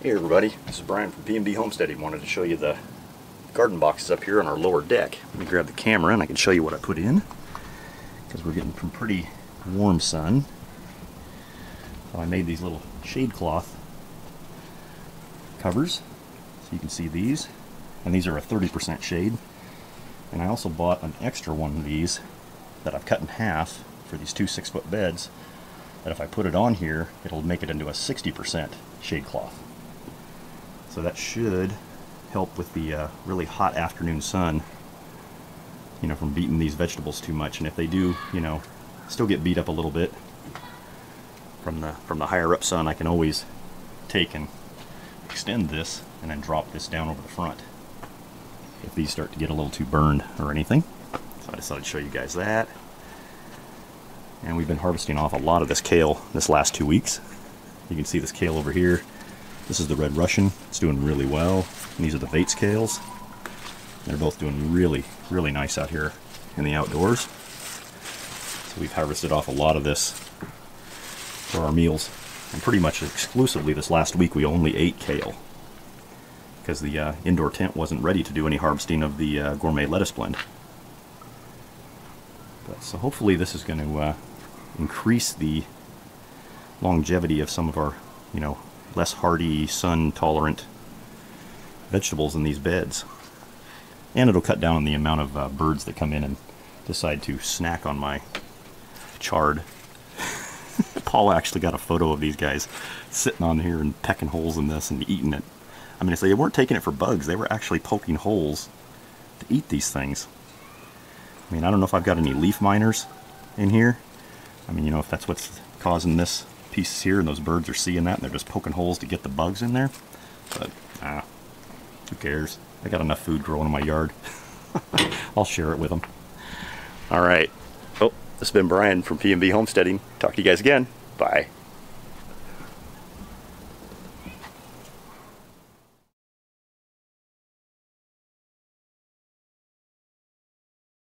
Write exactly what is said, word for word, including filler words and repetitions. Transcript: Hey everybody, this is Brian from PnB Homesteading. Wanted to show you the garden boxes up here on our lower deck. Let me grab the camera and I can show you what I put in, because we're getting some pretty warm sun. So I made these little shade cloth covers, so you can see these. And these are a thirty percent shade. And I also bought an extra one of these that I've cut in half for these two six foot beds, that if I put it on here, it'll make it into a sixty percent shade cloth. So that should help with the uh, really hot afternoon sun, you know, from beating these vegetables too much. And if they do, you know, still get beat up a little bit from the from the higher up sun, I can always take and extend this and then drop this down over the front if these start to get a little too burned or anything. So I decided to show you guys that. And we've been harvesting off a lot of this kale this last two weeks. You can see this kale over here. This is the Red Russian. It's doing really well. And these are the Vates Kales. They're both doing really, really nice out here in the outdoors. So we've harvested off a lot of this for our meals. And pretty much exclusively this last week we only ate kale, because the uh, indoor tent wasn't ready to do any harvesting of the uh, gourmet lettuce blend. But, so hopefully this is going to uh, increase the longevity of some of our, you know, less hardy, sun-tolerant vegetables in these beds. And it'll cut down on the amount of uh, birds that come in and decide to snack on my chard. Paul actually got a photo of these guys sitting on here and pecking holes in this and eating it. I mean, they weren't taking it for bugs. They were actually poking holes to eat these things. I mean, I don't know if I've got any leaf miners in here. I mean, you know, if that's what's causing this piece here, and those birds are seeing that and they're just poking holes to get the bugs in there. But, ah, who cares? I got enough food growing in my yard. I'll share it with them. All right. Oh, this has been Brian from PnB Homesteading. Talk to you guys again. Bye.